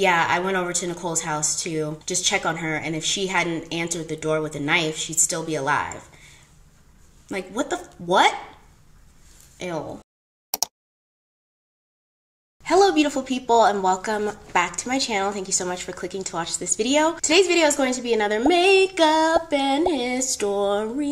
yeah, I went over to Nicole's house to just check on her, and if she hadn't answered the door with a knife, she'd still be alive. Like, what the, what? Ew. Hello beautiful people, and welcome back to my channel. Thank you so much for clicking to watch this video. Today's video is going to be another Makeup and History.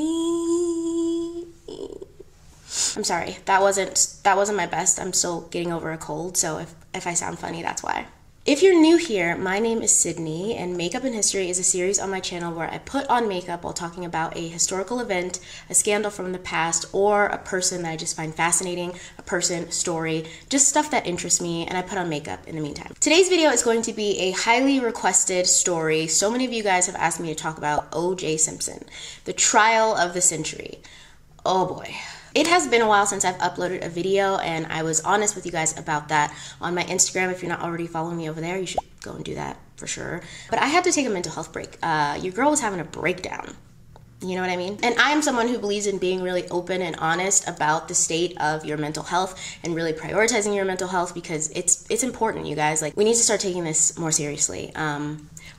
I'm sorry, that wasn't my best. I'm still getting over a cold, so if I sound funny, that's why. If you're new here, my name is Sydney, and Makeup and History is a series on my channel where I put on makeup while talking about a historical event, a scandal from the past, or a person that I just find fascinating, a person, story, just stuff that interests me, and I put on makeup in the meantime. Today's video is going to be a highly requested story. So many of you guys have asked me to talk about O.J. Simpson, the trial of the century. Oh boy. It has been a while since I've uploaded a video, and I was honest with you guys about that on my Instagram. If you're not already following me over there, you should go and do that for sure. But I had to take a mental health break. Your girl was having a breakdown. You know what I mean? And I am someone who believes in being really open and honest about the state of your mental health and really prioritizing your mental health, because it's important, you guys. Like, we need to start taking this more seriously.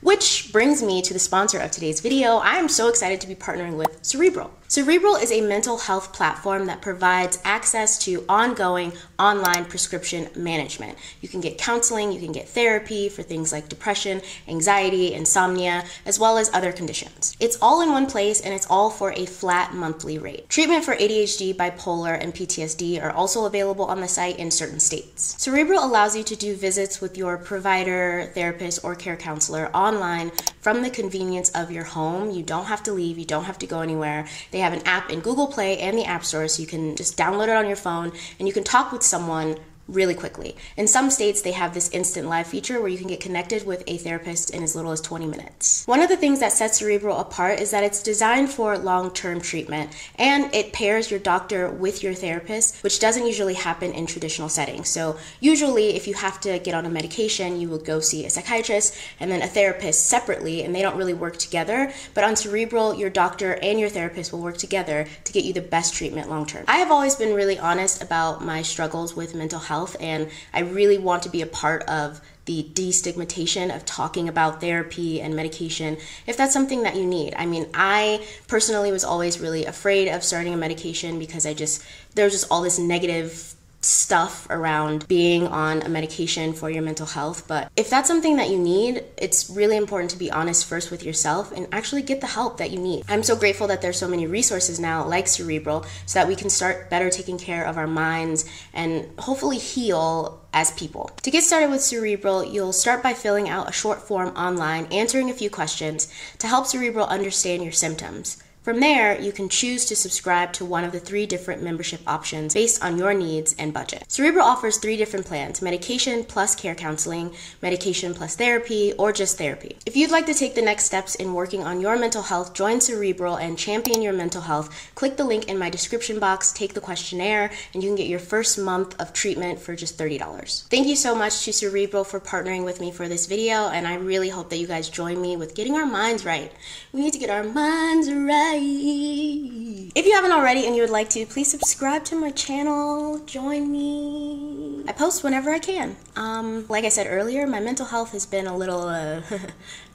Which brings me to the sponsor of today's video. I am so excited to be partnering with Cerebral. Cerebral is a mental health platform that provides access to ongoing online prescription management. You can get counseling, you can get therapy for things like depression, anxiety, insomnia, as well as other conditions. It's all in one place, and it's all for a flat monthly rate. Treatment for ADHD, bipolar, and PTSD are also available on the site in certain states. Cerebral allows you to do visits with your provider, therapist, or care counselor online from the convenience of your home. You don't have to leave, you don't have to go anywhere. They have an app in Google Play and the App Store, so you can just download it on your phone and you can talk with someone really quickly. In some states, they have this instant live feature where you can get connected with a therapist in as little as 20 minutes. One of the things that sets Cerebral apart is that it's designed for long-term treatment, and it pairs your doctor with your therapist, which doesn't usually happen in traditional settings. So usually if you have to get on a medication, you will go see a psychiatrist and then a therapist separately, and they don't really work together. But on Cerebral, your doctor and your therapist will work together to get you the best treatment long-term. I have always been really honest about my struggles with mental health, and I really want to be a part of the destigmatization of talking about therapy and medication if that's something that you need. I mean, I personally was always really afraid of starting a medication because there was just all this negative stuff around being on a medication for your mental health. But if that's something that you need, it's really important to be honest first with yourself and actually get the help that you need. I'm so grateful that there's so many resources now like Cerebral, so that we can start better taking care of our minds and hopefully heal as people. To get started with Cerebral, you'll start by filling out a short form online, answering a few questions to help Cerebral understand your symptoms. From there, you can choose to subscribe to one of the 3 different membership options based on your needs and budget. Cerebral offers 3 different plans: medication plus care counseling, medication plus therapy, or just therapy. If you'd like to take the next steps in working on your mental health, join Cerebral and champion your mental health. Click the link in my description box, take the questionnaire, and you can get your first month of treatment for just $30. Thank you so much to Cerebral for partnering with me for this video, and I really hope that you guys join me with getting our minds right. We need to get our minds right. If you haven't already and you would like to, please subscribe to my channel, join me. I post whenever I can. Like I said earlier, my mental health has been a little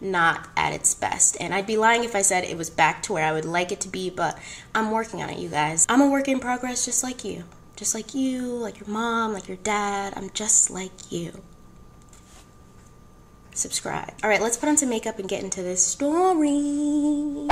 not at its best, and I'd be lying if I said it was back to where I would like it to be, but I'm working on it, you guys. I'm a work in progress, just like you. Just like you, like your mom, like your dad. I'm just like you. Subscribe. All right, let's put on some makeup and get into this story.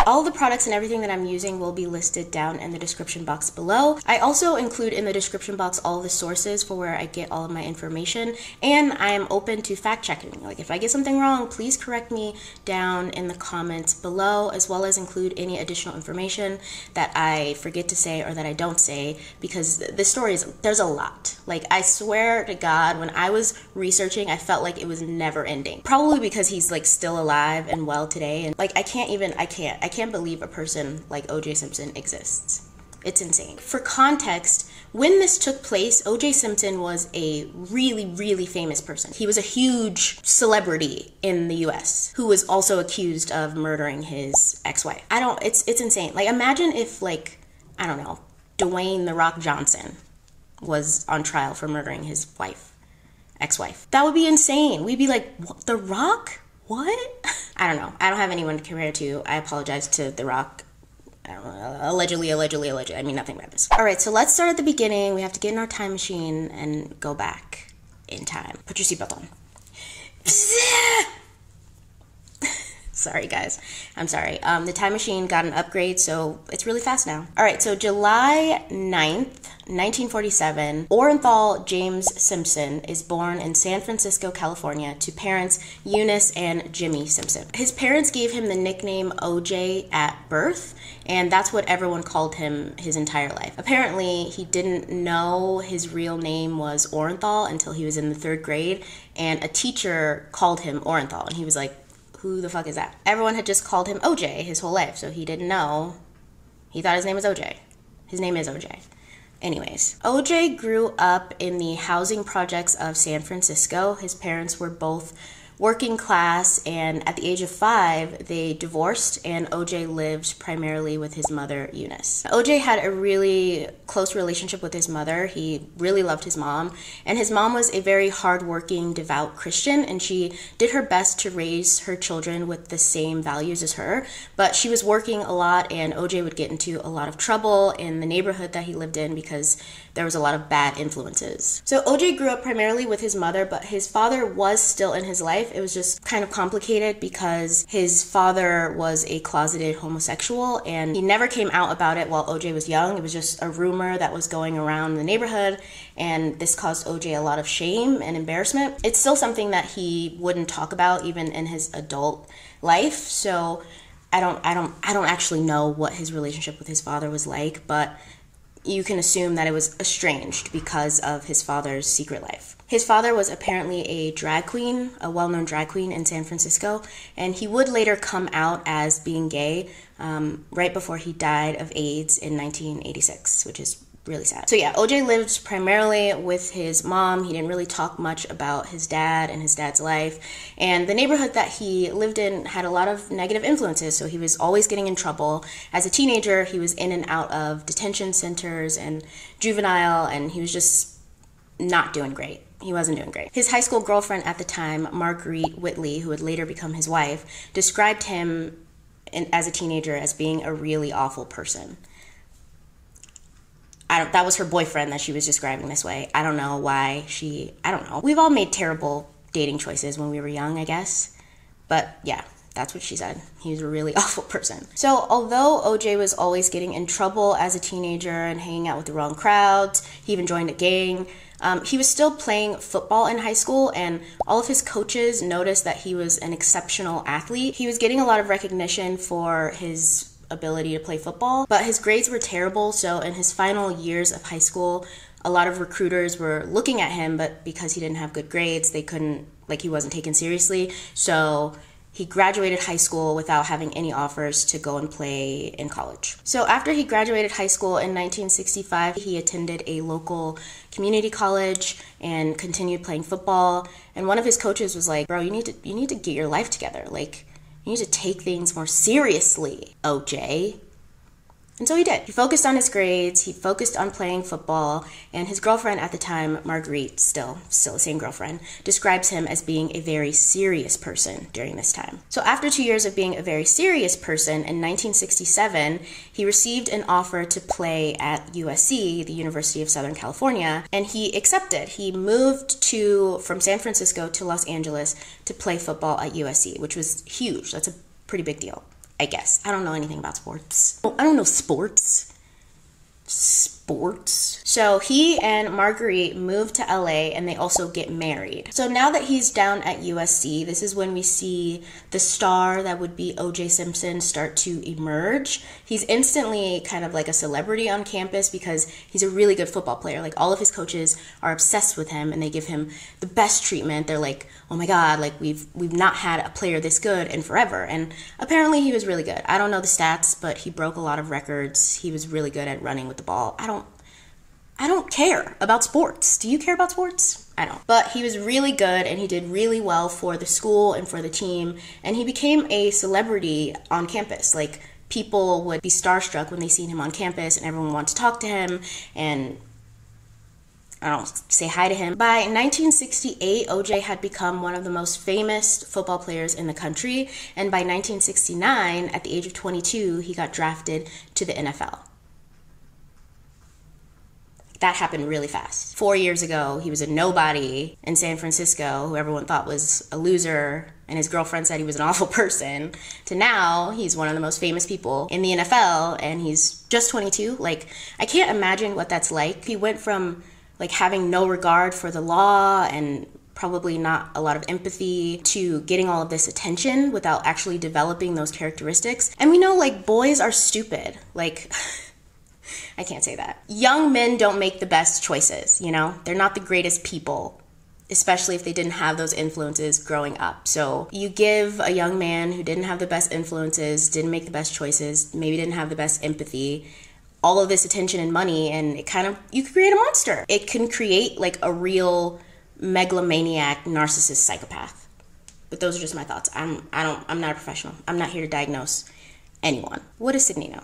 All the products and everything that I'm using will be listed down in the description box below. I also include in the description box all the sources for where I get all of my information, and I am open to fact checking. Like, if I get something wrong, please correct me down in the comments below, as well as include any additional information that I forget to say or that I don't say, because the story is, there's a lot. Like, I swear to God, when I was researching, I felt like it was never ending. Probably because he's like still alive and well today, and like I can't believe a person like O.J. Simpson exists. It's insane. For context, when this took place, O.J. Simpson was a really, really famous person. He was a huge celebrity in the US who was also accused of murdering his ex-wife. It's insane. Like, imagine if, like, I don't know, Dwayne "The Rock" Johnson was on trial for murdering his wife ex-wife. That would be insane. We'd be like, what, The Rock? What? I don't know. I don't have anyone to compare to. I apologize to The Rock. I don't know, allegedly. I mean nothing about this. All right, so let's start at the beginning. We have to get in our time machine and go back in time. Put your seatbelt on. Sorry, guys. I'm sorry. The time machine got an upgrade, so it's really fast now. All right, so July 9th, 1947, Orenthal James Simpson is born in San Francisco, California, to parents Eunice and Jimmy Simpson. His parents gave him the nickname OJ at birth, and that's what everyone called him his entire life. Apparently, he didn't know his real name was Orenthal until he was in the third grade, and a teacher called him Orenthal, and he was like, who the fuck is that? Everyone had just called him OJ his whole life, so he didn't know. He thought his name was OJ. His name is OJ. Anyways, OJ grew up in the housing projects of San Francisco. His parents were both working class, and at the age of 5, they divorced, and OJ lived primarily with his mother, Eunice. OJ had a really close relationship with his mother. He really loved his mom, and his mom was a very hardworking, devout Christian, and she did her best to raise her children with the same values as her, but she was working a lot, and OJ would get into a lot of trouble in the neighborhood that he lived in because there was a lot of bad influences. So OJ grew up primarily with his mother, but his father was still in his life. It was just kind of complicated because his father was a closeted homosexual and he never came out about it while OJ was young. It was just a rumor that was going around the neighborhood, and this caused OJ a lot of shame and embarrassment. It's still something that he wouldn't talk about even in his adult life, so I don't actually know what his relationship with his father was like, but you can assume that it was estranged because of his father's secret life. His father was apparently a drag queen, a well-known drag queen in San Francisco, and he would later come out as being gay right before he died of AIDS in 1986, which is really sad. So yeah, OJ lived primarily with his mom. He didn't really talk much about his dad and his dad's life. And the neighborhood that he lived in had a lot of negative influences, so he was always getting in trouble. As a teenager, he was in and out of detention centers and juvenile, and he was just not doing great. He wasn't doing great. His high school girlfriend at the time, Marguerite Whitley, who would later become his wife, described him as a teenager as being a really awful person. That was her boyfriend that she was describing this way. I don't know why she... I don't know. We've all made terrible dating choices when we were young, I guess. But yeah, that's what she said. He was a really awful person. So although OJ was always getting in trouble as a teenager and hanging out with the wrong crowds, he even joined a gang, he was still playing football in high school, and all of his coaches noticed that he was an exceptional athlete. He was getting a lot of recognition for his ability to play football, but his grades were terrible, so in his final years of high school, a lot of recruiters were looking at him, but because he didn't have good grades, they couldn't, like, he wasn't taken seriously, so he graduated high school without having any offers to go and play in college. So after he graduated high school in 1965, he attended a local community college and continued playing football, and one of his coaches was like, bro, you need to get your life together, like, you need to take things more seriously, OJ. And so he did. He focused on his grades, he focused on playing football, and his girlfriend at the time, Marguerite, still the same girlfriend, describes him as being a very serious person during this time. So after 2 years of being a very serious person, in 1967, he received an offer to play at USC, the University of Southern California, and he accepted. He moved from San Francisco to Los Angeles to play football at USC, which was huge. That's a pretty big deal, I guess. I don't know anything about sports. I don't know sports. Sports. So he and Marguerite moved to LA, and they also get married. So now that he's down at USC, this is when we see the star that would be OJ Simpson start to emerge. He's instantly kind of like a celebrity on campus because he's a really good football player. Like, all of his coaches are obsessed with him, and they give him the best treatment. They're like, oh my god, like, we've not had a player this good in forever. And apparently he was really good. I don't know the stats, but he broke a lot of records. He was really good at running with the ball. I don't care about sports. Do you care about sports? I don't. But he was really good, and he did really well for the school and for the team, and he became a celebrity on campus. Like, people would be starstruck when they seen him on campus, and everyone wanted to talk to him, and I don't say hi to him. By 1968, OJ had become one of the most famous football players in the country, and by 1969, at the age of 22, he got drafted to the NFL. That happened really fast. 4 years ago, he was a nobody in San Francisco, who everyone thought was a loser, and his girlfriend said he was an awful person, to now he's one of the most famous people in the NFL, and he's just 22. Like, I can't imagine what that's like. He went from like having no regard for the law and probably not a lot of empathy to getting all of this attention without actually developing those characteristics. And we know, like, boys are stupid. Like, I can't say that. Young men don't make the best choices, you know? They're not the greatest people, especially if they didn't have those influences growing up. So you give a young man who didn't have the best influences, didn't make the best choices, maybe didn't have the best empathy, all of this attention and money, and it kind of, you could create a monster. It can create like a real megalomaniac, narcissist, psychopath. But those are just my thoughts. I'm not a professional. I'm not here to diagnose anyone. What does Sydney know?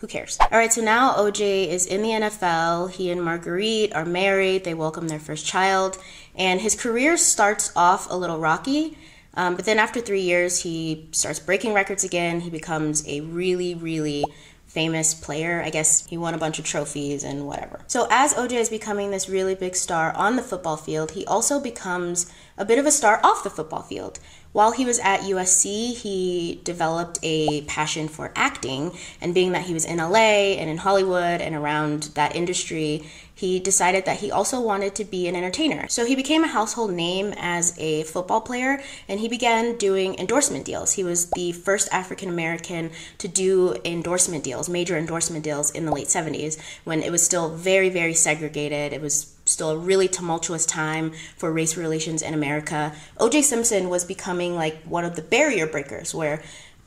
Who cares? All right, so now OJ is in the NFL. He and Marguerite are married. They welcome their first child. And his career starts off a little rocky, but then after 3 years, he starts breaking records again. He becomes a really, really famous player. I guess he won a bunch of trophies and whatever. So as OJ is becoming this really big star on the football field, he also becomes a bit of a star off the football field. While he was at USC, he developed a passion for acting, and being that he was in LA and in Hollywood and around that industry, he decided that he also wanted to be an entertainer. So he became a household name as a football player, and he began doing endorsement deals. He was the first African American to do endorsement deals, major endorsement deals, in the late 70s, when it was still very, very segregated. It was still a really tumultuous time for race relations in America. O.J. Simpson was becoming like one of the barrier breakers, where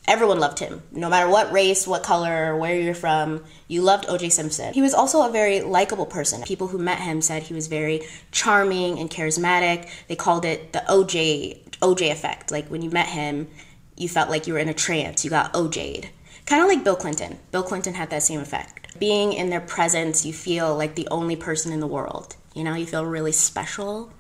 everyone loved him. No matter what race, what color, where you're from, you loved O.J. Simpson. He was also a very likable person. People who met him said he was very charming and charismatic. They called it the O.J. effect. Like, when you met him, you felt like you were in a trance. You got O.J.'d. Kind of like Bill Clinton. Bill Clinton had that same effect. Being in their presence, you feel like the only person in the world. You know, you feel really special.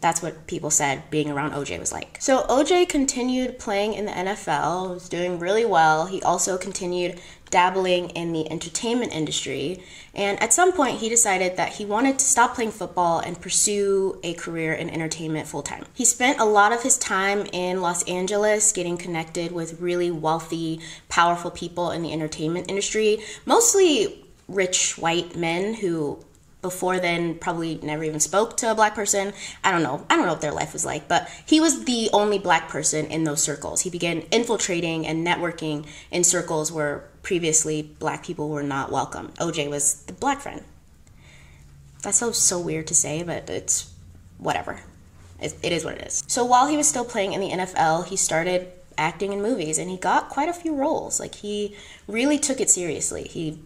That's what people said being around OJ was like. So OJ continued playing in the NFL, was doing really well. He also continued dabbling in the entertainment industry. And at some point, he decided that he wanted to stop playing football and pursue a career in entertainment full time. He spent a lot of his time in Los Angeles getting connected with really wealthy, powerful people in the entertainment industry, mostly rich white men who before then probably never even spoke to a black person. I don't know what their life was like, but he was the only black person in those circles. He began infiltrating and networking in circles where previously black people were not welcome. OJ was the black friend. That's so weird to say, but it's whatever. It is what it is. So while he was still playing in the NFL, he started acting in movies, and he got quite a few roles. Like, he really took it seriously. He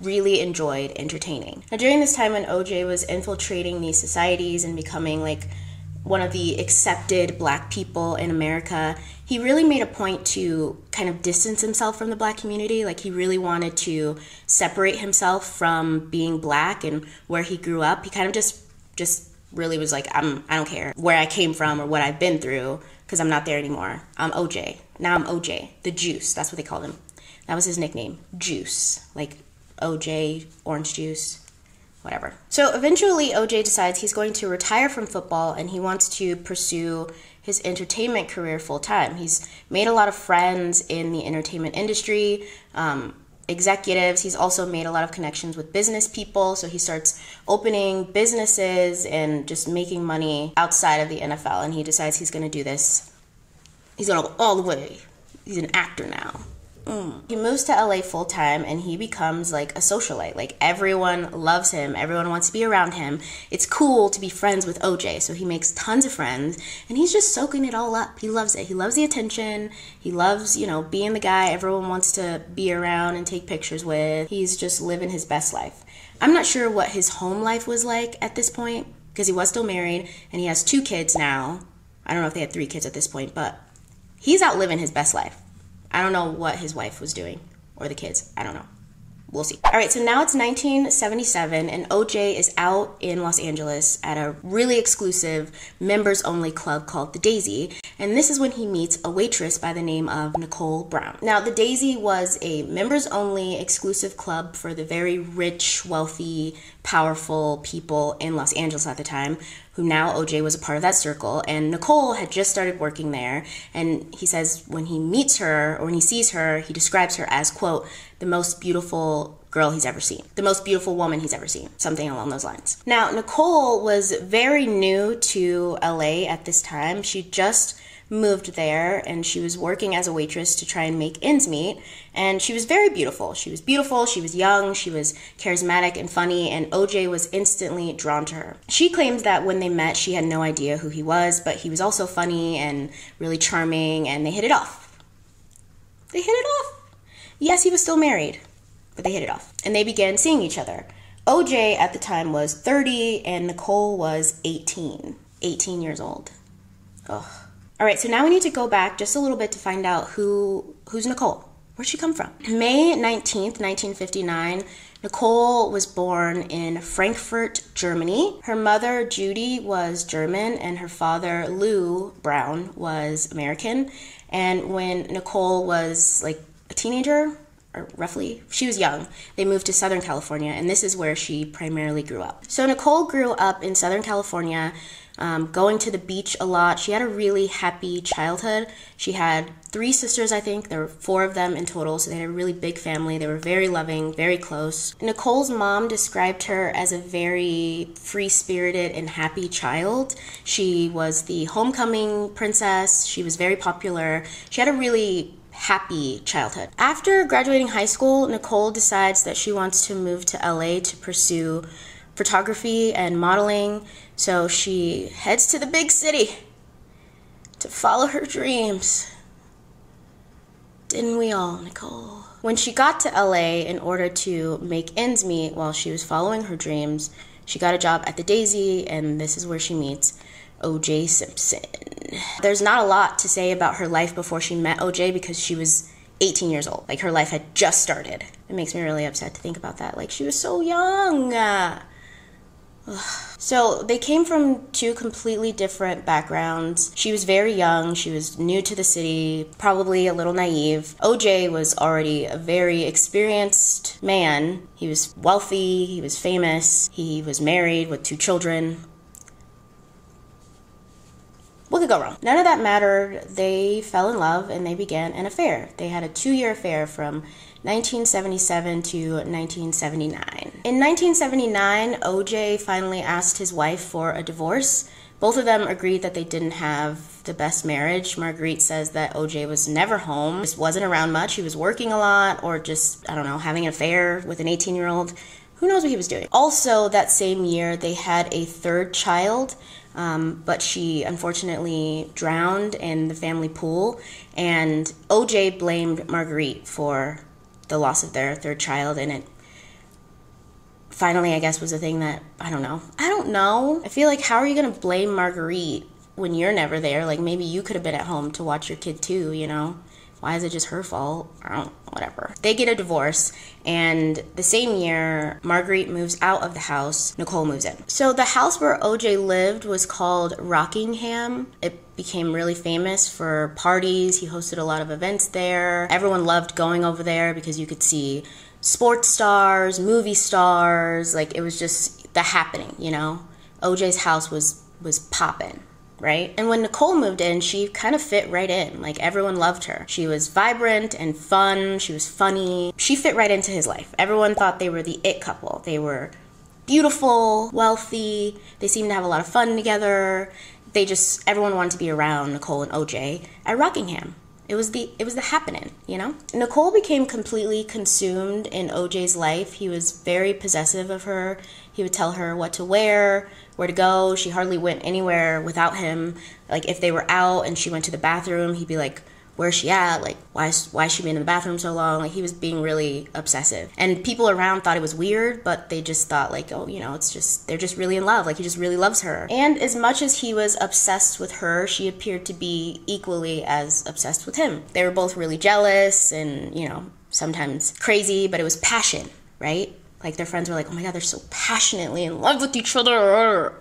really enjoyed entertaining. Now, during this time when OJ was infiltrating these societies and becoming like one of the accepted black people in America, he really made a point to kind of distance himself from the black community. Like, he really wanted to separate himself from being black and where he grew up. He kind of just really was like, I don't care where I came from or what I've been through, because I'm not there anymore. I'm OJ. Now I'm OJ. The Juice. That's what they called him. That was his nickname. Juice. Like, OJ, orange juice, whatever. So eventually OJ decides he's going to retire from football and he wants to pursue his entertainment career full time. He's made a lot of friends in the entertainment industry, executives. He's also made a lot of connections with business people. So he starts opening businesses and just making money outside of the NFL. And he decides he's going to do this. He's going to go all the way. He's an actor now. He moves to LA full time and he becomes like a socialite. Like, everyone loves him. Everyone wants to be around him. It's cool to be friends with OJ. So he makes tons of friends and he's just soaking it all up. He loves it. He loves the attention. He loves, you know, being the guy everyone wants to be around and take pictures with. He's just living his best life. I'm not sure what his home life was like at this point, because he was still married and he has 2 kids now. I don't know if they had 3 kids at this point, but he's out living his best life. I don't know what his wife was doing, or the kids. I don't know. We'll see. All right, so now it's 1977 and OJ is out in Los Angeles at a really exclusive members-only club called The Daisy. And this is when he meets a waitress by the name of Nicole Brown. Now, The Daisy was a members-only exclusive club for the very rich, wealthy, powerful people in Los Angeles at the time, who now OJ was a part of that circle. And Nicole had just started working there. And he says when he meets her, or when he sees her, he describes her as, quote, the most beautiful girl he's ever seen, the most beautiful woman he's ever seen, something along those lines. Now, Nicole was very new to LA at this time. She just moved there and she was working as a waitress to try and make ends meet. And she was very beautiful. She was beautiful, she was young, she was charismatic and funny, and OJ was instantly drawn to her. She claims that when they met, she had no idea who he was, but he was also funny and really charming, and they hit it off. They hit it off. Yes, he was still married, but they hit it off. And they began seeing each other. OJ at the time was 30 and Nicole was 18 years old. Ugh. All right, so now we need to go back just a little bit to find out who's Nicole. Where'd she come from? May 19th, 1959, Nicole was born in Frankfurt, Germany. Her mother, Judy, was German, and her father, Lou Brown, was American. And when Nicole was like a teenager, or roughly, she was young, they moved to Southern California, and this is where she primarily grew up. So Nicole grew up in Southern California, going to the beach a lot. She had a really happy childhood. She had three sisters, I think. There were four of them in total, so they had a really big family. They were very loving, very close. Nicole's mom described her as a very free-spirited and happy child. She was the homecoming princess. She was very popular. She had a really happy childhood. After graduating high school, Nicole decides that she wants to move to LA to pursue photography and modeling, so she heads to the big city to follow her dreams. Didn't we all, Nicole? When she got to LA in order to make ends meet while she was following her dreams, she got a job at the Daisy, and this is where she meets OJ Simpson. There's not a lot to say about her life before she met OJ because she was 18 years old. Like, her life had just started. It makes me really upset to think about that. Like, she was so young. So they came from two completely different backgrounds. She was very young, she was new to the city, probably a little naive. OJ was already a very experienced man. He was wealthy, he was famous, he was married with two children. What could go wrong? None of that mattered. They fell in love and they began an affair. They had a two-year affair from 1977 to 1979. In 1979, OJ finally asked his wife for a divorce. Both of them agreed that they didn't have the best marriage. Marguerite says that OJ was never home, just wasn't around much. He was working a lot or just, I don't know, having an affair with an 18-year-old. Who knows what he was doing? Also, that same year, they had a third child. But she unfortunately drowned in the family pool, and OJ blamed Marguerite for the loss of their third child, and it finally, I guess, was a thing that, I don't know. I feel like, how are you going to blame Marguerite when you're never there? Like, maybe you could have been at home to watch your kid too, you know? Why is it just her fault? I don't know, whatever. They get a divorce, and the same year, Marguerite moves out of the house, Nicole moves in. So the house where OJ lived was called Rockingham. It became really famous for parties. He hosted a lot of events there. Everyone loved going over there because you could see sports stars, movie stars, like it was just the happening, you know? OJ's house was poppin'. Right? And when Nicole moved in, she kind of fit right in. Like, everyone loved her. She was vibrant and fun. She was funny. She fit right into his life. Everyone thought they were the it couple. They were beautiful, wealthy. They seemed to have a lot of fun together. Everyone wanted to be around Nicole and OJ at Rockingham. It was the happening, you know? Nicole became completely consumed in OJ's life. He was very possessive of her. He would tell her what to wear, where to go. She hardly went anywhere without him. Like, if they were out and she went to the bathroom, he'd be like, where's she at? Like, why's she been in the bathroom so long? Like, he was being really obsessive. And people around thought it was weird, but they just thought, like, oh, you know, it's just, they're just really in love. Like, he just really loves her. And as much as he was obsessed with her, she appeared to be equally as obsessed with him. They were both really jealous and, you know, sometimes crazy, but it was passion. right? Like, their friends were like, oh my God, they're so passionately in love with each other.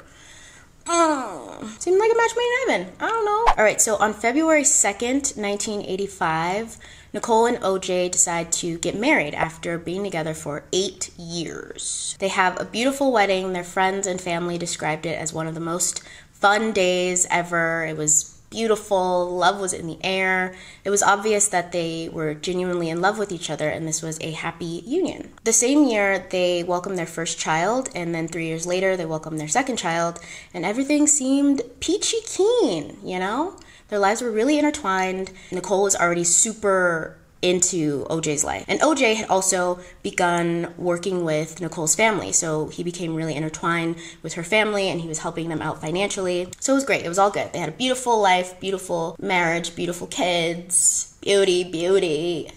Seemed like a match made in heaven. I don't know. All right, so on February 2nd, 1985, Nicole and OJ decide to get married after being together for 8 years. They have a beautiful wedding. Their friends and family described it as one of the most fun days ever. It was beautiful. Love was in the air. It was obvious that they were genuinely in love with each other, and this was a happy union. The same year, they welcomed their first child, and then 3 years later, they welcomed their second child, and everything seemed peachy keen, you know? Their lives were really intertwined. Nicole was already super into OJ's life. And OJ had also begun working with Nicole's family, so he became really intertwined with her family and he was helping them out financially. So it was great, it was all good. They had a beautiful life, beautiful marriage, beautiful kids, beauty,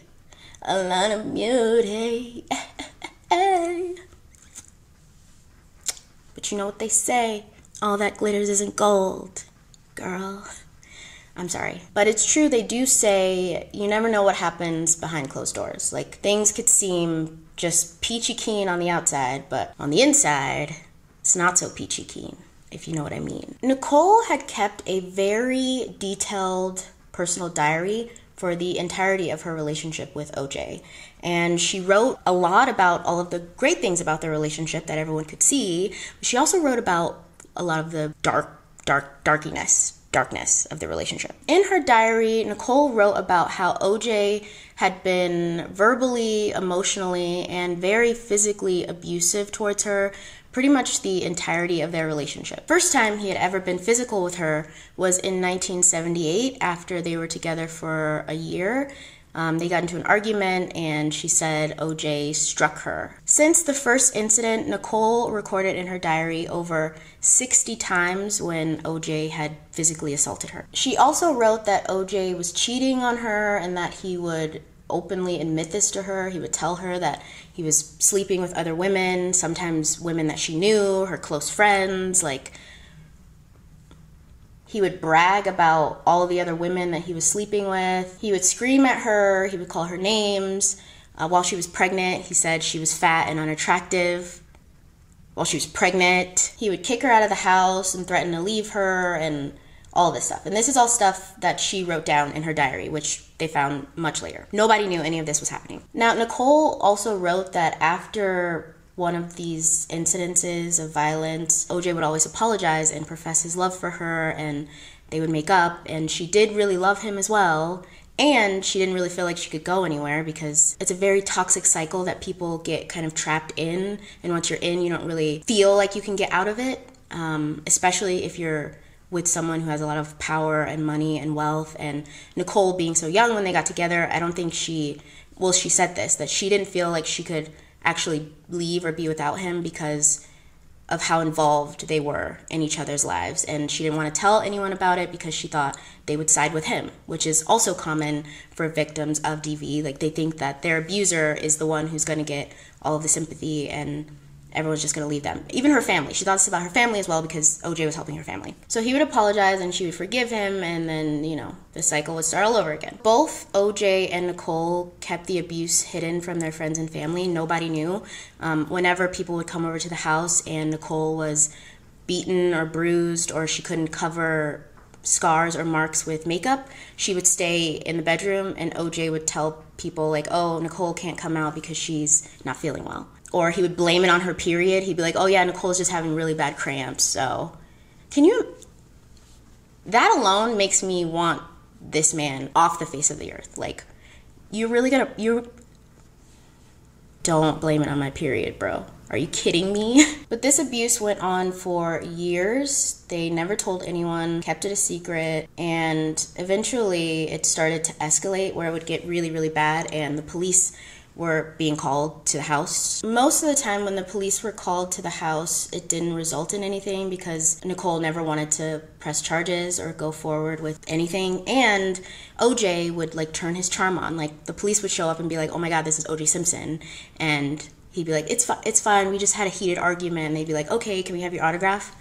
a lot of beauty. But you know what they say, all that glitters isn't gold, girl. I'm sorry. But it's true, they do say you never know what happens behind closed doors. Like, things could seem just peachy keen on the outside, but on the inside, it's not so peachy keen, if you know what I mean. Nicole had kept a very detailed personal diary for the entirety of her relationship with OJ. And she wrote a lot about all of the great things about their relationship that everyone could see. She also wrote about a lot of the darkness of the relationship. In her diary, Nicole wrote about how OJ had been verbally, emotionally, and very physically abusive towards her pretty much the entirety of their relationship. First time he had ever been physical with her was in 1978 after they were together for a year. They got into an argument and she said OJ struck her. Since the first incident, Nicole recorded in her diary over 60 times when OJ had physically assaulted her. She also wrote that OJ was cheating on her and that he would openly admit this to her. He would tell her that he was sleeping with other women, sometimes women that she knew, her close friends, like, he would brag about all the other women that he was sleeping with. He would scream at her. He would call her names. While she was pregnant, he said she was fat and unattractive. While she was pregnant, he would kick her out of the house and threaten to leave her and all this stuff. And this is all stuff that she wrote down in her diary, which they found much later. Nobody knew any of this was happening. Now, Nicole also wrote that after one of these incidences of violence, OJ would always apologize and profess his love for her, and they would make up, and she did really love him as well, and she didn't really feel like she could go anywhere because it's a very toxic cycle that people get kind of trapped in, and once you're in, you don't really feel like you can get out of it, especially if you're with someone who has a lot of power and money and wealth. And Nicole, being so young when they got together, I don't think she said this, that she didn't feel like she could actually leave or be without him because of how involved they were in each other's lives. And she didn't want to tell anyone about it because she thought they would side with him, which is also common for victims of DV. Like, they think that their abuser is the one who's going to get all of the sympathy and everyone's just going to leave them. Even her family. She thought this about her family as well because OJ was helping her family. So he would apologize and she would forgive him, and then, you know, the cycle would start all over again. Both OJ and Nicole kept the abuse hidden from their friends and family. Nobody knew. Whenever people would come over to the house and Nicole was beaten or bruised or she couldn't cover scars or marks with makeup, she would stay in the bedroom and OJ would tell people like, oh, Nicole can't come out because she's not feeling well. Or he would blame it on her period. He'd be like, oh yeah, Nicole's just having really bad cramps, so. That alone makes me want this man off the face of the earth. Like, don't blame it on my period, bro. Are you kidding me? But this abuse went on for years. They never told anyone, kept it a secret, and eventually it started to escalate where it would get really, really bad, and the police were being called to the house. Most of the time when the police were called to the house, it didn't result in anything because Nicole never wanted to press charges or go forward with anything. And OJ would like turn his charm on. Like, the police would show up and be like, oh my God, this is OJ Simpson. And he'd be like, it's fine, we just had a heated argument. And they'd be like, okay, can we have your autograph?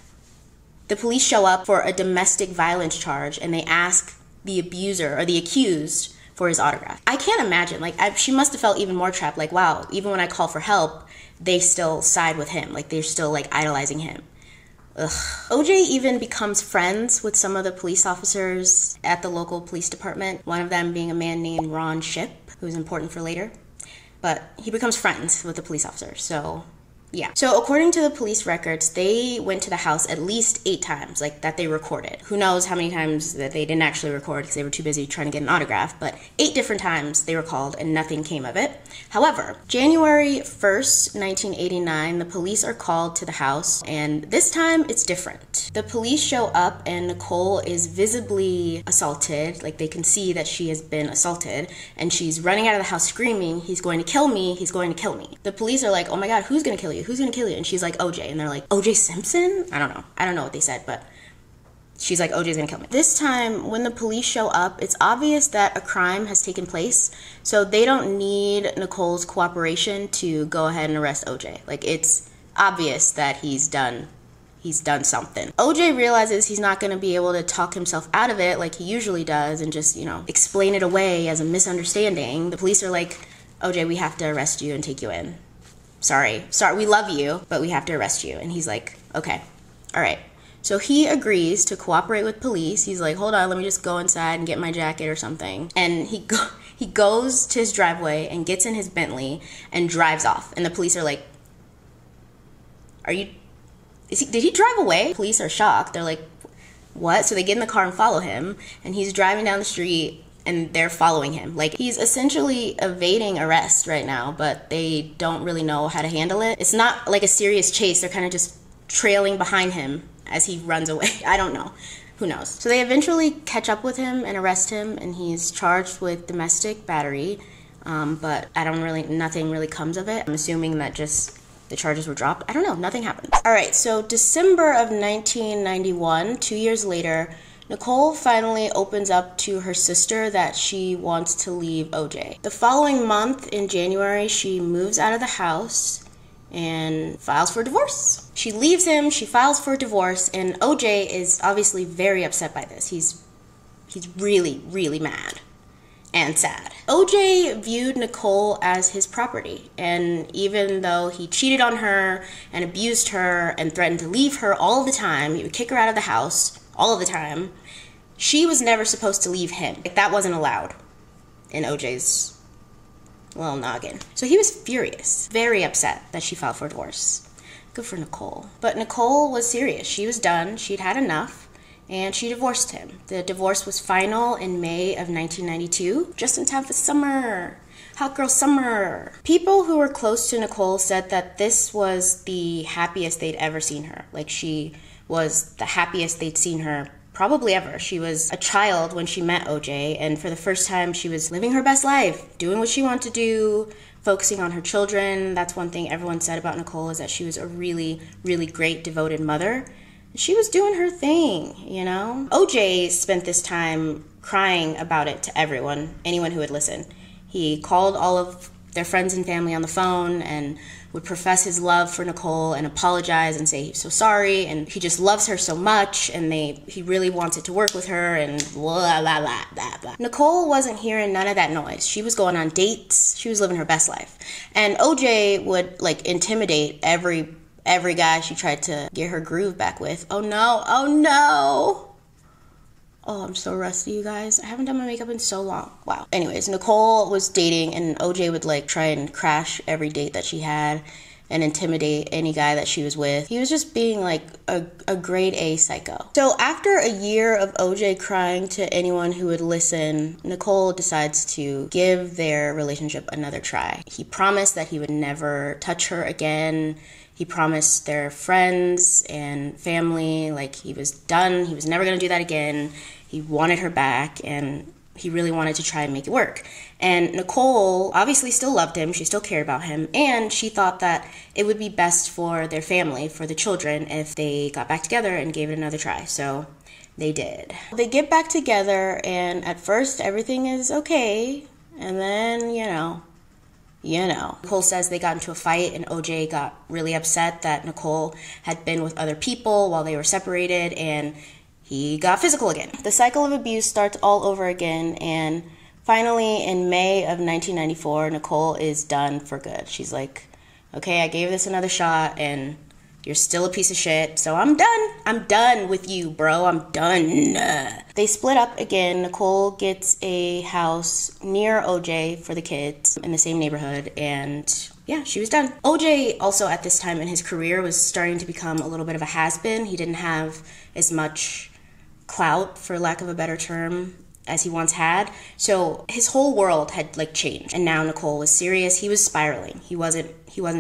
The police show up for a domestic violence charge and they ask the abuser or the accused for his autograph. I can't imagine, like, she must have felt even more trapped, like, wow, even when I call for help, they still side with him, like, they're still, like, idolizing him. Ugh. OJ even becomes friends with some of the police officers at the local police department, one of them being a man named Ron Shipp, who's important for later, but he becomes friends with the police officer, so... yeah. So according to the police records, they went to the house at least 8 times, like, that they recorded. Who knows how many times that they didn't actually record because they were too busy trying to get an autograph, but 8 different times they were called and nothing came of it. However, January 1st, 1989, the police are called to the house, and this time it's different. The police show up and Nicole is visibly assaulted, like, they can see that she has been assaulted, and she's running out of the house screaming, "He's going to kill me, he's going to kill me." The police are like, "Oh my God, who's gonna kill you? Who's gonna kill you?" And she's like, "OJ." And they're like, "OJ Simpson?" I don't know what they said, but she's like, "OJ's gonna kill me." This time, when the police show up, it's obvious that a crime has taken place, so they don't need Nicole's cooperation to go ahead and arrest OJ. Like, it's obvious that he's done something. OJ realizes he's not gonna be able to talk himself out of it like he usually does and just, you know, explain it away as a misunderstanding. The police are like, "OJ, we have to arrest you and take you in. Sorry, we love you, but we have to arrest you." And he's like, "Okay, all right." So he agrees to cooperate with police. He's like, "Hold on, let me just go inside and get my jacket or something." And he goes to his driveway and gets in his Bentley and drives off. And the police are like, did he drive away? Police are shocked. They're like, "What?" So they get in the car and follow him. And he's driving down the street and they're following him. Like, he's essentially evading arrest right now, but they don't really know how to handle it. It's not like a serious chase. They're kind of just trailing behind him as he runs away. I don't know. Who knows? So they eventually catch up with him and arrest him, and he's charged with domestic battery, but nothing really comes of it. I'm assuming that just the charges were dropped. I don't know, nothing happens. All right, so December of 1991, 2 years later, Nicole finally opens up to her sister that she wants to leave OJ. The following month, in January, she moves out of the house and files for divorce. She leaves him, she files for divorce, and OJ is obviously very upset by this. He's really, really mad and sad. OJ viewed Nicole as his property, and even though he cheated on her and abused her and threatened to leave her all the time, he would kick her out of the house all the time, she was never supposed to leave him. Like, that wasn't allowed in OJ's little noggin. So he was furious, very upset that she filed for divorce. Good for Nicole. But Nicole was serious. She was done, she'd had enough, and she divorced him. The divorce was final in May of 1992, just in time for summer. Hot girl summer. People who were close to Nicole said that this was the happiest they'd ever seen her. Like, she was the happiest they'd seen her probably ever. She was a child when she met OJ, and for the first time she was living her best life, doing what she wanted to do, focusing on her children. That's one thing everyone said about Nicole, is that she was a really, really great, devoted mother. She was doing her thing, you know? OJ spent this time crying about it to everyone, anyone who would listen. He called all of their friends and family on the phone and would profess his love for Nicole and apologize and say he's so sorry and he just loves her so much and he really wanted to work with her and blah, blah, blah, blah, blah. Nicole wasn't hearing none of that noise. She was going on dates. She was living her best life. And OJ would, like, intimidate every guy she tried to get her groove back with. Oh no, oh no. Oh, I'm so rusty, you guys. I haven't done my makeup in so long. Wow. Anyways, Nicole was dating, and OJ would, like, try and crash every date that she had and intimidate any guy that she was with. He was just being, like, a grade A psycho. So after a year of OJ crying to anyone who would listen, Nicole decides to give their relationship another try. He promised that he would never touch her again. He promised their friends and family, like, he was done, he was never gonna do that again. He wanted her back, and he really wanted to try and make it work. And Nicole obviously still loved him, she still cared about him, and she thought that it would be best for their family, for the children, if they got back together and gave it another try, so they did. They get back together, and at first everything is okay, and then, you know. Nicole says they got into a fight and OJ got really upset that Nicole had been with other people while they were separated, and he got physical again. The cycle of abuse starts all over again, and Finally, in May of 1994, Nicole is done for good. She's like, okay, I gave this another shot, and you're still a piece of shit, so I'm done. I'm done with you, bro. I'm done. They split up again. Nicole gets a house near OJ for the kids in the same neighborhood, and yeah, she was done. OJ also at this time in his career was starting to become a little bit of a has-been. He didn't have as much clout, for lack of a better term, as he once had. So his whole world had like changed, and now Nicole was serious. He was spiraling. He wasn't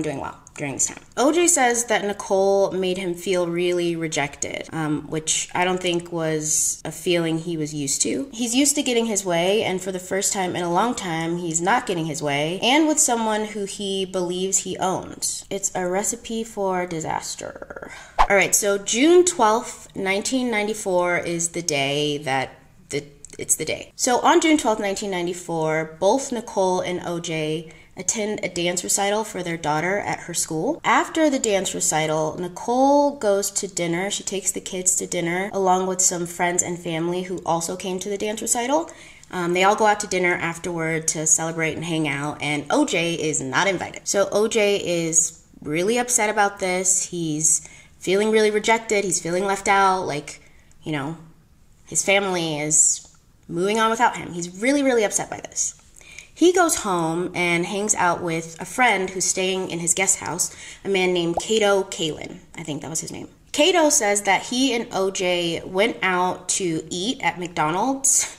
doing well during this time. OJ says that Nicole made him feel really rejected, which I don't think was a feeling he was used to. He's used to getting his way, and for the first time in a long time, he's not getting his way, and with someone who he believes he owns. It's a recipe for disaster. All right, so June 12th, 1994 is the day that it's the day. So on June 12th, 1994, both Nicole and OJ attend a dance recital for their daughter at her school. After the dance recital, Nicole goes to dinner. She takes the kids to dinner along with some friends and family who also came to the dance recital. They all go out to dinner afterward to celebrate and hang out, and OJ is not invited. So OJ is really upset about this. He's feeling really rejected. He's feeling left out. Like, you know, his family is moving on without him. He's really, really upset by this. He goes home and hangs out with a friend who's staying in his guest house, a man named Kato Kalin. I think that was his name. Kato says that he and OJ went out to eat at McDonald's,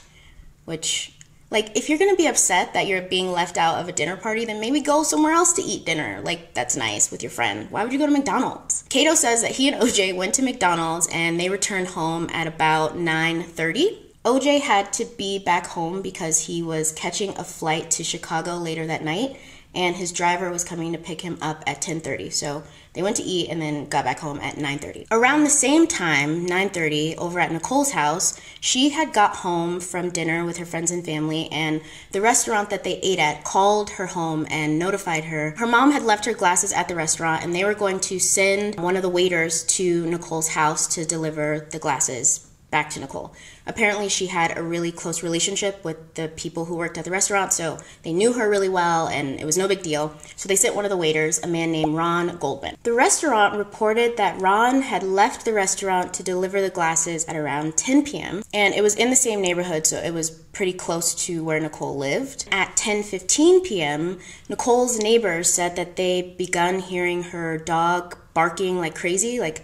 which, like, if you're gonna be upset that you're being left out of a dinner party, then maybe go somewhere else to eat dinner. Like, that's nice with your friend. Why would you go to McDonald's? Kato says that he and OJ went to McDonald's and they returned home at about 9:30. OJ had to be back home because he was catching a flight to Chicago later that night, and his driver was coming to pick him up at 10:30. So they went to eat and then got back home at 9:30. Around the same time, 9:30, over at Nicole's house, she had got home from dinner with her friends and family, and the restaurant that they ate at called her home and notified her. Her mom had left her glasses at the restaurant, and they were going to send one of the waiters to Nicole's house to deliver the glasses back to Nicole. Apparently she had a really close relationship with the people who worked at the restaurant, so they knew her really well and it was no big deal. So they sent one of the waiters, a man named Ron Goldman. The restaurant reported that Ron had left the restaurant to deliver the glasses at around 10 p.m. and it was in the same neighborhood, so it was pretty close to where Nicole lived. At 10:15 p.m., Nicole's neighbors said that they'd begun hearing her dog barking like crazy, like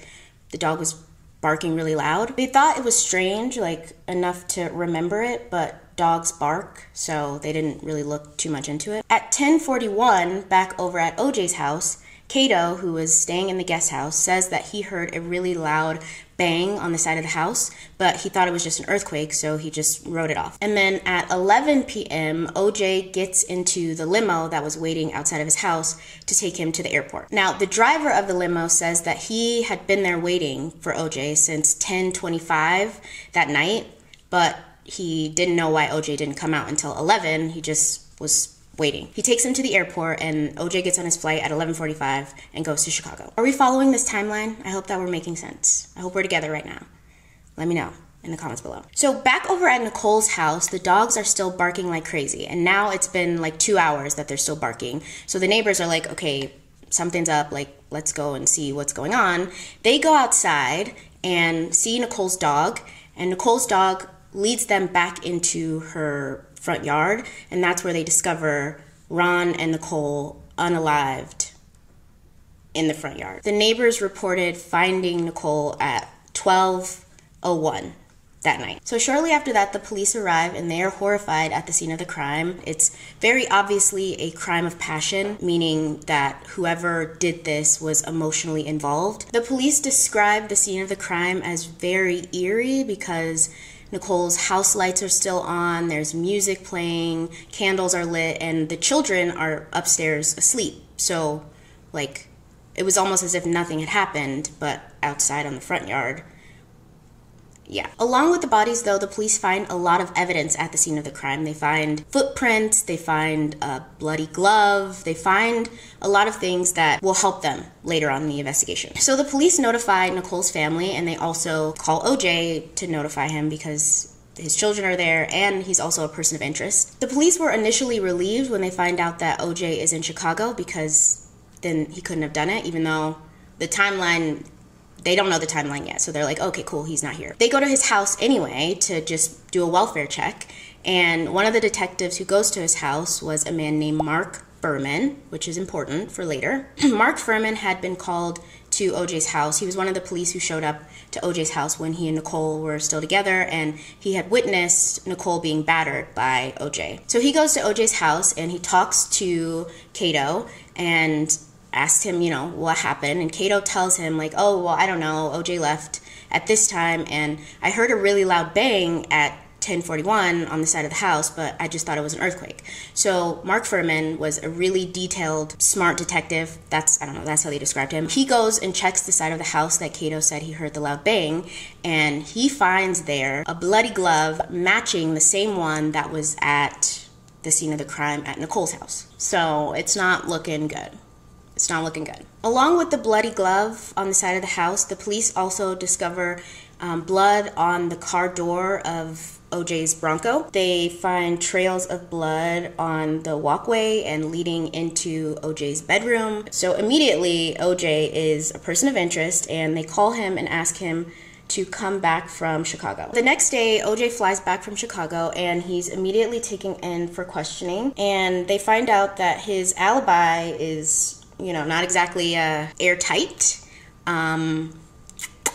the dog was barking really loud. They thought it was strange, like enough to remember it, but dogs bark, so they didn't really look too much into it. At 10:41, back over at OJ's house, Kato, who was staying in the guest house, says that he heard a really loud bang on the side of the house, but he thought it was just an earthquake, so he just wrote it off. And then at 11 p.m., OJ gets into the limo that was waiting outside of his house to take him to the airport. Now, the driver of the limo says that he had been there waiting for OJ since 10:25 that night, but he didn't know why OJ didn't come out until 11. He just was waiting. He takes him to the airport, and OJ gets on his flight at 11:45 and goes to Chicago. Are we following this timeline? I hope that we're making sense. I hope we're together right now. Let me know in the comments below. So back over at Nicole's house, the dogs are still barking like crazy, and now it's been like 2 hours that they're still barking. So the neighbors are like, okay, something's up, like, let's go and see what's going on. They go outside and see Nicole's dog, and Nicole's dog leads them back into her front yard, and that's where they discover Ron and Nicole unalived in the front yard. The neighbors reported finding Nicole at 12:01 that night. So shortly after that, the police arrive and they are horrified at the scene of the crime. It's very obviously a crime of passion, meaning that whoever did this was emotionally involved. The police describe the scene of the crime as very eerie because Nicole's house lights are still on, there's music playing, candles are lit, and the children are upstairs asleep. So, like, it was almost as if nothing had happened, but outside on the front yard. Yeah. Along with the bodies, though, the police find a lot of evidence at the scene of the crime. They find footprints, they find a bloody glove, they find a lot of things that will help them later on in the investigation. So the police notify Nicole's family, and they also call OJ to notify him because his children are there, and he's also a person of interest. The police were initially relieved when they find out that OJ is in Chicago, because then he couldn't have done it, even though the timeline, they don't know the timeline yet. So they're like, okay, cool, he's not here. They go to his house anyway to just do a welfare check. And one of the detectives who goes to his house was a man named Mark Fuhrman, which is important for later. Mark Fuhrman had been called to OJ's house. He was one of the police who showed up to OJ's house when he and Nicole were still together, and he had witnessed Nicole being battered by OJ. So he goes to OJ's house and he talks to Kato and asks him, you know, what happened. And Kato tells him, like, oh, well, I don't know, OJ left at this time, and I heard a really loud bang at 1041 on the side of the house, but I just thought it was an earthquake. So Mark Fuhrman was a really detailed, smart detective. That's, I don't know, that's how they described him. He goes and checks the side of the house that Kato said he heard the loud bang, and he finds there a bloody glove matching the same one that was at the scene of the crime at Nicole's house. So it's not looking good. It's not looking good. Along with the bloody glove on the side of the house, the police also discover blood on the car door of OJ's Bronco. They find trails of blood on the walkway and leading into OJ's bedroom. So immediately, OJ is a person of interest, and they call him and ask him to come back from Chicago. The next day, OJ flies back from Chicago and he's immediately taken in for questioning. And they find out that his alibi is, you know, not exactly airtight.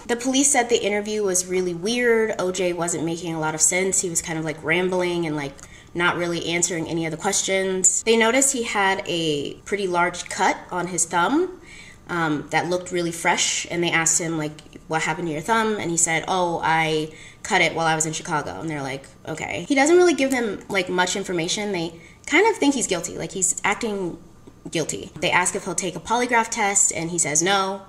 The police said the interview was really weird. OJ wasn't making a lot of sense. He was kind of like rambling and like not really answering any of the questions. They noticed he had a pretty large cut on his thumb that looked really fresh. And they asked him, like, what happened to your thumb? And he said, oh, I cut it while I was in Chicago. And they're like, okay. He doesn't really give them like much information. They kind of think he's guilty, like he's acting guilty. They ask if he'll take a polygraph test and he says no.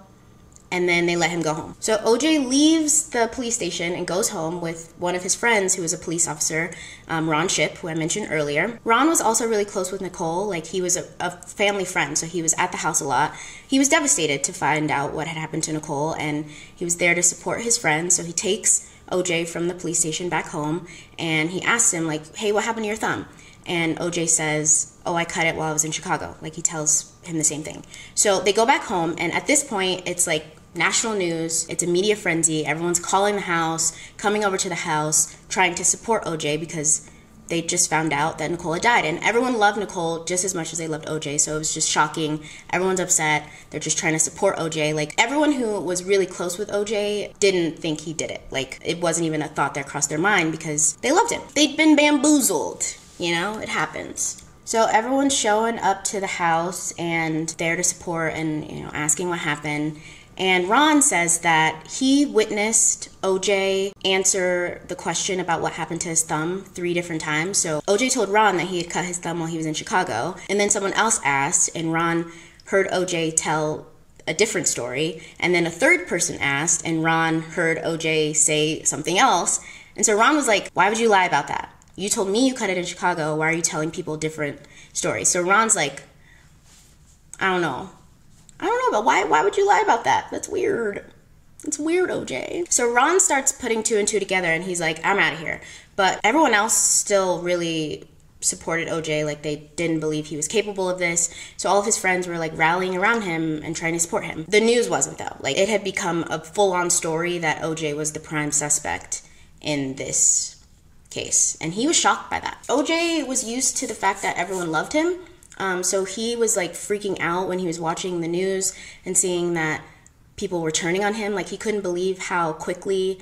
And then they let him go home. So OJ leaves the police station and goes home with one of his friends who was a police officer, Ron Shipp, who I mentioned earlier. Ron was also really close with Nicole. Like, he was a family friend, so he was at the house a lot. He was devastated to find out what had happened to Nicole, and he was there to support his friend. So he takes OJ from the police station back home, and he asks him, like, hey, what happened to your thumb? And OJ says, oh, I cut it while I was in Chicago. Like, he tells him the same thing. So they go back home, and at this point, it's like national news. It's a media frenzy. Everyone's calling the house, coming over to the house, trying to support OJ because they just found out that Nicole had died. And everyone loved Nicole just as much as they loved OJ, so it was just shocking. Everyone's upset. They're just trying to support OJ. Like, everyone who was really close with OJ didn't think he did it. Like, it wasn't even a thought that crossed their mind because they loved him. They'd been bamboozled. You know, it happens. So everyone's showing up to the house and there to support and, you know, asking what happened. And Ron says that he witnessed OJ answer the question about what happened to his thumb 3 different times. So OJ told Ron that he had cut his thumb while he was in Chicago. And then someone else asked, and Ron heard OJ tell a different story. And then a third person asked, and Ron heard OJ say something else. And so Ron was like, why would you lie about that? You told me you cut it in Chicago. Why are you telling people different stories? So Ron's like, I don't know, but why would you lie about that? That's weird. That's weird, OJ. So Ron starts putting 2 and 2 together, and he's like, I'm out of here. But everyone else still really supported OJ. Like, they didn't believe he was capable of this. So all of his friends were like rallying around him and trying to support him. The news wasn't, though. Like, it had become a full-on story that OJ was the prime suspect in this case, and he was shocked by that. OJ was used to the fact that everyone loved him. So he was like freaking out when he was watching the news and seeing that people were turning on him. Like, he couldn't believe how quickly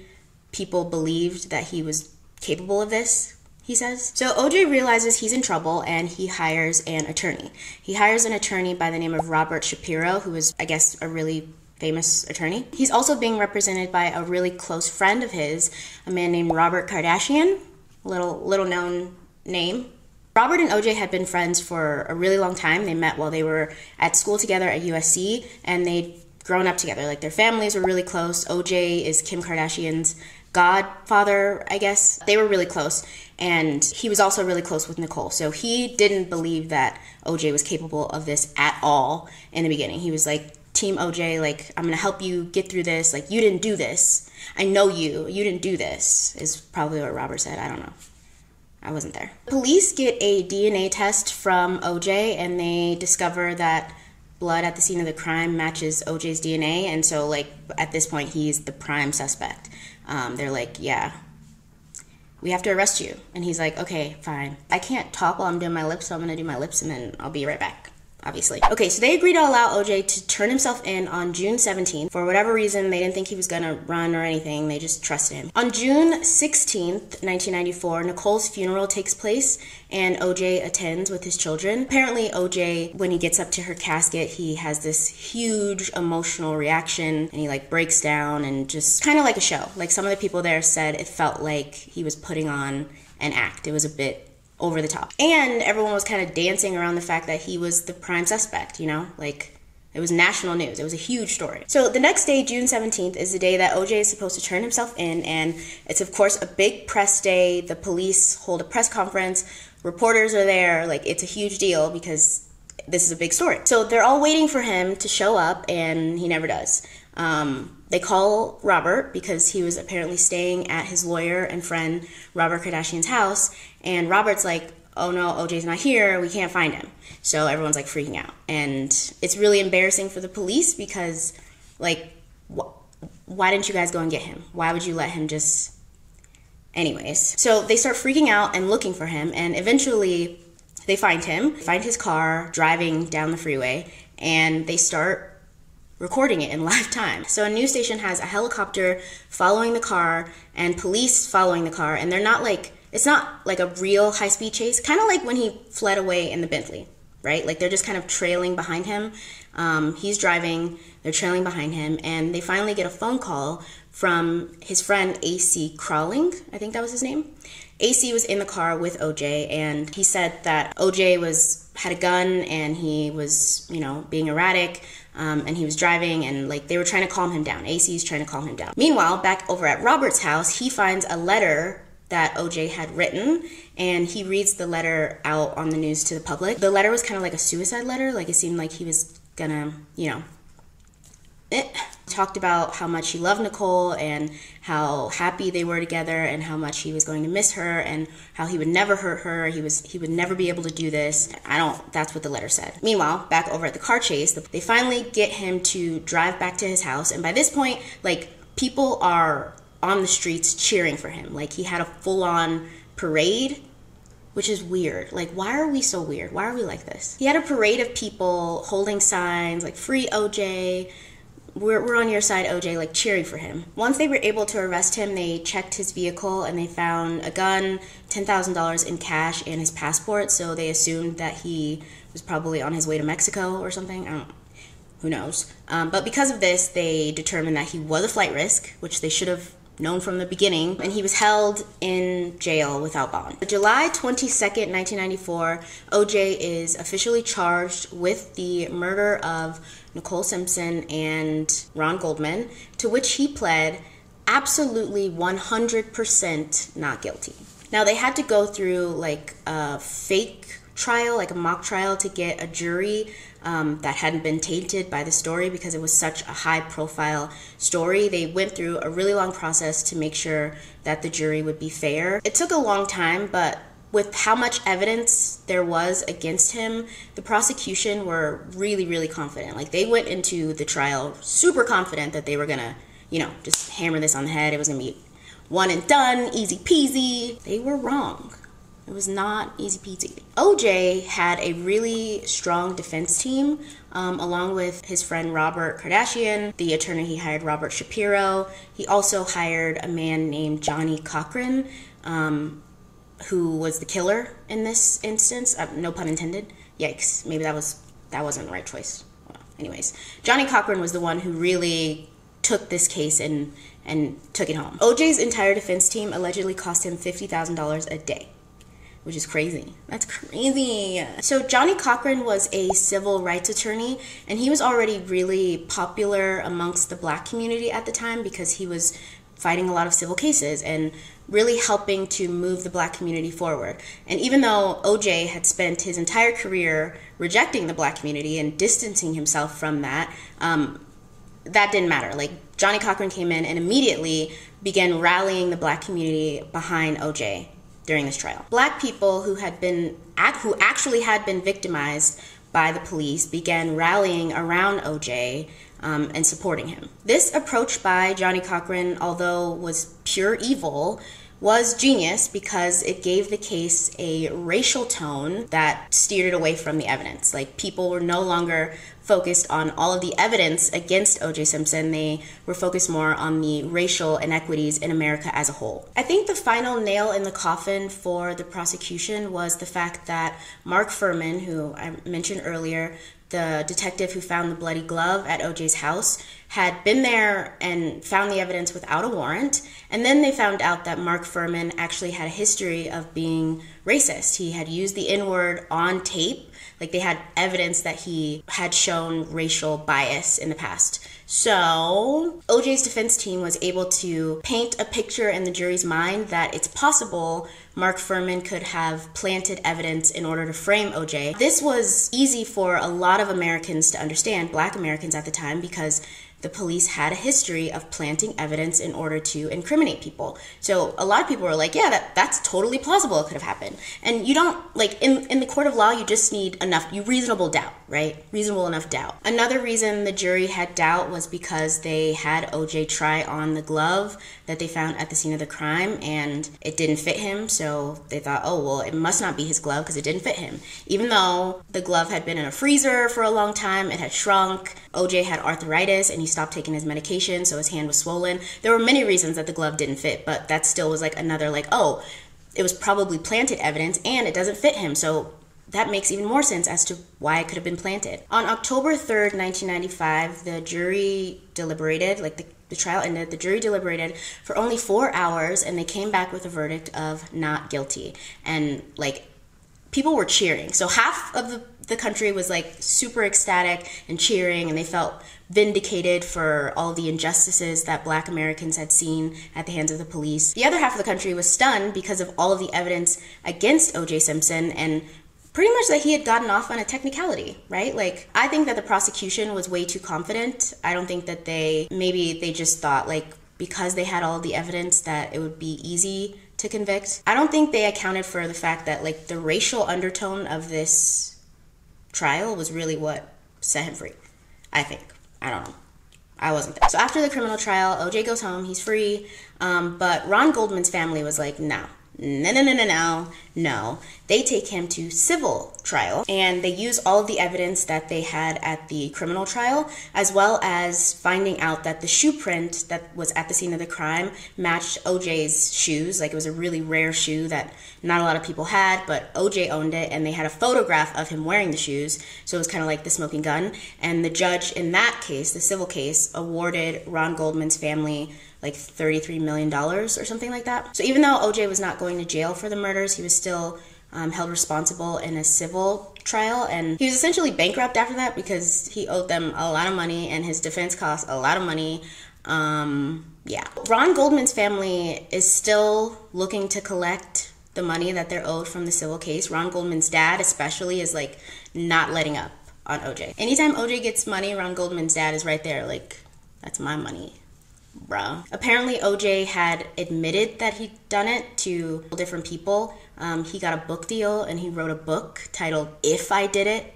people believed that he was capable of this, he says. So OJ realizes he's in trouble, and he hires an attorney. He hires an attorney by the name of Robert Shapiro, who was, I guess, a really famous attorney. He's also being represented by a really close friend of his, a man named Robert Kardashian, little known name. Robert and OJ had been friends for a really long time. They met while they were at school together at USC, and they'd grown up together. Like, their families were really close. OJ is Kim Kardashian's godfather, I guess. They were really close, and he was also really close with Nicole. So he didn't believe that OJ was capable of this at all in the beginning. He was like, Team OJ, like, I'm going to help you get through this. Like, you didn't do this. I know you. You didn't do this, is probably what Robert said. I don't know. I wasn't there. Police get a DNA test from OJ, and they discover that blood at the scene of the crime matches OJ's DNA. And so, like, at this point, he's the prime suspect. They're like, yeah, we have to arrest you. And he's like, okay, fine. I can't talk while I'm doing my lips, so I'm going to do my lips, and then I'll be right back. Obviously. Okay, so they agreed to allow OJ to turn himself in on June 17th. For whatever reason, they didn't think he was gonna run or anything. They just trusted him. On June 16th, 1994, Nicole's funeral takes place and OJ attends with his children. Apparently, OJ, when he gets up to her casket, he has this huge emotional reaction and he like breaks down and just kind of like a show. Like some of the people there said it felt like he was putting on an act. It was a bit over the top. And everyone was kind of dancing around the fact that he was the prime suspect, you know? Like, it was national news. It was a huge story. So the next day, June 17th, is the day that OJ is supposed to turn himself in, and it's, of course, a big press day. The police hold a press conference. Reporters are there. Like, it's a huge deal because this is a big story. So they're all waiting for him to show up, and he never does. They call Robert because he was apparently staying at his lawyer and friend Robert Kardashian's house, and Robert's like, oh no, OJ's not here, we can't find him. So everyone's like freaking out, and it's really embarrassing for the police because, like, why didn't you guys go and get him? Why would you let him just... Anyways, so they start freaking out and looking for him, and eventually they find him, find his car driving down the freeway, and they start recording it in live time. So a news station has a helicopter following the car and police following the car, and they're not like, it's not like a real high-speed chase, kind of like when he fled away in the Bentley, right? Like they're just kind of trailing behind him. He's driving, they're trailing behind him, and they finally get a phone call from his friend AC Cowling, I think that was his name. AC was in the car with OJ, and he said that OJ had a gun and he was, you know, being erratic. And he was driving, and like they were trying to calm him down. AC's trying to calm him down. Meanwhile, back over at Robert's house, he finds a letter that OJ had written, and he reads the letter out on the news to the public. The letter was kind of like a suicide letter. Like it seemed like he was gonna, you know, talked about how much he loved Nicole and how happy they were together and how much he was going to miss her and how he would never hurt her. He would never be able to do this. That's what the letter said. Meanwhile, back over at the car chase, they finally get him to drive back to his house. And by this point, like, people are on the streets cheering for him. Like, he had a full-on parade, which is weird. Like, why are we so weird? Why are we like this? He had a parade of people holding signs like, free OJ, we're on your side, OJ, like cheering for him. Once they were able to arrest him, they checked his vehicle and they found a gun, $10,000 in cash, and his passport. So they assumed that he was probably on his way to Mexico or something. I don't know. Who knows? But because of this, they determined that he was a flight risk, which they should have known from the beginning, and he was held in jail without bond. July 22nd, 1994, OJ is officially charged with the murder of Nicole Simpson and Ron Goldman, to which he pled absolutely 100% not guilty. Now, they had to go through like a fake trial, like a mock trial, to get a jury that hadn't been tainted by the story because it was such a high-profile story. They went through a really long process to make sure that the jury would be fair. It took a long time, but with how much evidence there was against him, the prosecution were really, really confident. Like, they went into the trial super confident that they were gonna, you know, just hammer this on the head. It was gonna be one and done, easy peasy. They were wrong. It was not easy peasy. OJ had a really strong defense team, along with his friend Robert Kardashian, the attorney he hired, Robert Shapiro. He also hired a man named Johnny Cochran, who was the killer in this instance. No pun intended. Yikes. Maybe that wasn't the right choice. Well, anyways, Johnny Cochran was the one who really took this case and took it home. OJ's entire defense team allegedly cost him $50,000 a day, which is crazy. That's crazy. So Johnny Cochran was a civil rights attorney, and he was already really popular amongst the black community at the time because he was fighting a lot of civil cases and really helping to move the black community forward. And even though O.J. had spent his entire career rejecting the black community and distancing himself from that, that didn't matter. Like, Johnny Cochran came in and immediately began rallying the black community behind O.J. during this trial. Black people who had been, who actually had been victimized by the police began rallying around O.J. And supporting him. This approach by Johnny Cochran, although was pure evil, was genius because it gave the case a racial tone that steered it away from the evidence. Like, people were no longer focused on all of the evidence against O.J. Simpson. They were focused more on the racial inequities in America as a whole. I think the final nail in the coffin for the prosecution was the fact that Mark Fuhrman, who I mentioned earlier, the detective who found the bloody glove at O.J.'s house, had been there and found the evidence without a warrant. And then they found out that Mark Fuhrman actually had a history of being racist. He had used the N-word on tape. Like, they had evidence that he had shown racial bias in the past. So O.J.'s defense team was able to paint a picture in the jury's mind that it's possible Mark Fuhrman could have planted evidence in order to frame O.J. This was easy for a lot of Americans to understand, black Americans at the time, because the police had a history of planting evidence in order to incriminate people. So a lot of people were like, yeah, that's totally plausible, it could have happened. And you don't, like, in the court of law, you just need enough, reasonable doubt, right? Reasonable enough doubt. Another reason the jury had doubt was because they had O.J. try on the glove that they found at the scene of the crime, and it didn't fit him, so they thought, oh, well, it must not be his glove because it didn't fit him. Even though the glove had been in a freezer for a long time, it had shrunk, O.J. had arthritis, and he stopped taking his medication, so his hand was swollen. There were many reasons that the glove didn't fit, but that still was like another, like, oh, it was probably planted evidence and it doesn't fit him, so that makes even more sense as to why it could have been planted. On October 3rd, 1995, the jury deliberated, like the trial ended, the jury deliberated for only 4 hours, and they came back with a verdict of not guilty. And, like, people were cheering. So half of the country was, like, super ecstatic and cheering, and they felt vindicated for all the injustices that black Americans had seen at the hands of the police. The other half of the country was stunned because of all of the evidence against O.J. Simpson and pretty much that he had gotten off on a technicality, right? Like, I think that the prosecution was way too confident. I don't think that maybe they just thought, like, because they had all the evidence that it would be easy to convict. I don't think they accounted for the fact that, like, the racial undertone of this trial was really what set him free, I think. I don't know. I wasn't there. So after the criminal trial, O.J. goes home, he's free, but Ron Goldman's family was like, no. They take him to civil trial, and they use all of the evidence that they had at the criminal trial, as well as finding out that the shoe print that was at the scene of the crime matched O.J.'s shoes. Like, it was a really rare shoe that not a lot of people had, but O.J. owned it, and they had a photograph of him wearing the shoes, so it was kind of like the smoking gun. And the judge in that case, the civil case, awarded Ron Goldman's family like $33 million or something like that. So even though O.J. was not going to jail for the murders, he was still held responsible in a civil trial, and he was essentially bankrupt after that because he owed them a lot of money and his defense cost a lot of money. Yeah. Ron Goldman's family is still looking to collect the money that they're owed from the civil case. Ron Goldman's dad especially is, like, not letting up on O.J. Anytime O.J. gets money, Ron Goldman's dad is right there like, that's my money, bro. Apparently O.J. had admitted that he'd done it to different people. He got a book deal and he wrote a book titled If I Did It,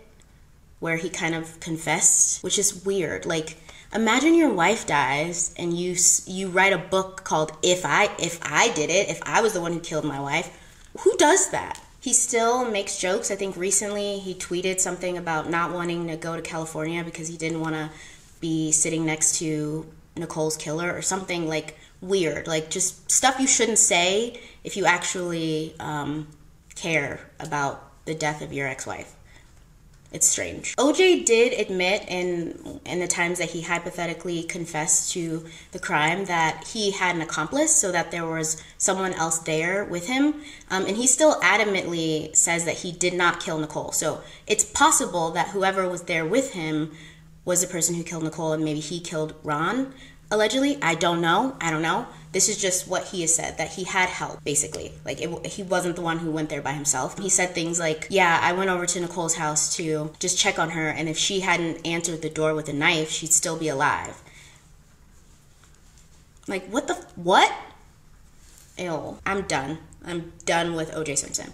where he kind of confessed, which is weird. Like, imagine your wife dies and you write a book called If I Did It, if I was the one who killed my wife. Who does that? He still makes jokes. I think recently he tweeted something about not wanting to go to California because he didn't want to be sitting next to Nicole's killer or something, like, weird, like, just stuff you shouldn't say if you actually care about the death of your ex-wife. It's strange. O.J. did admit in the times that he hypothetically confessed to the crime that he had an accomplice, so that there was someone else there with him, and he still adamantly says that he did not kill Nicole. So it's possible that whoever was there with him was the person who killed Nicole, and maybe he killed Ron. Allegedly, I don't know. This is just what he has said, that he had help, basically. Like, he wasn't the one who went there by himself. He said things like, yeah, I went over to Nicole's house to just check on her, and if she hadn't answered the door with a knife, she'd still be alive. Like, what? Ew. I'm done with O.J. Simpson.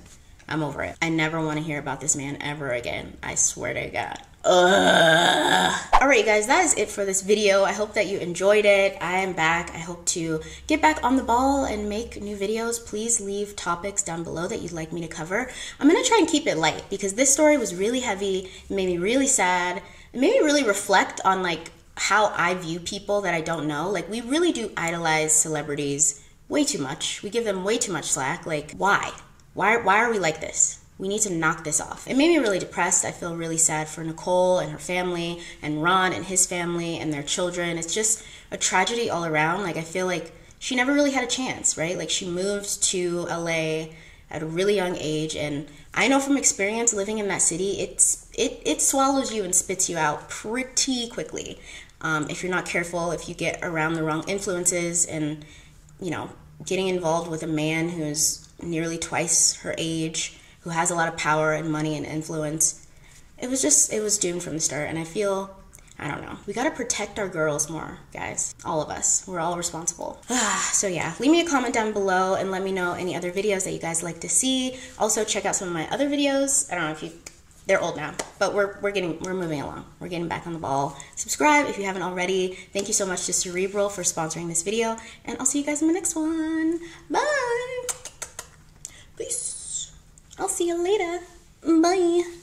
I'm over it. I never want to hear about this man ever again. I swear to God. Alright guys, that is it for this video. I hope that you enjoyed it. I am back. I hope to get back on the ball and make new videos. Please leave topics down below that you'd like me to cover. I'm going to try and keep it light because this story was really heavy. It made me really sad. It made me really reflect on like how I view people that I don't know. Like, we really do idolize celebrities way too much. We give them way too much slack. Like, why? Why are we like this? We need to knock this off. It made me really depressed. I feel really sad for Nicole and her family, and Ron and his family and their children. It's just a tragedy all around. Like, I feel like she never really had a chance, right? Like, she moved to LA at a really young age, and I know from experience living in that city, it swallows you and spits you out pretty quickly. If you're not careful, if you get around the wrong influences and, you know, getting involved with a man who's nearly twice her age, who has a lot of power and money and influence. It was doomed from the start, and I feel, I don't know. We gotta protect our girls more, guys. All of us. We're all responsible. So yeah, leave me a comment down below and let me know any other videos that you guys like to see. Also, check out some of my other videos. I don't know if you, they're old now, but we're moving along. We're getting back on the ball. Subscribe if you haven't already. Thank you so much to Cerebral for sponsoring this video, and I'll see you guys in the next one. Bye! Peace. I'll see you later. Bye.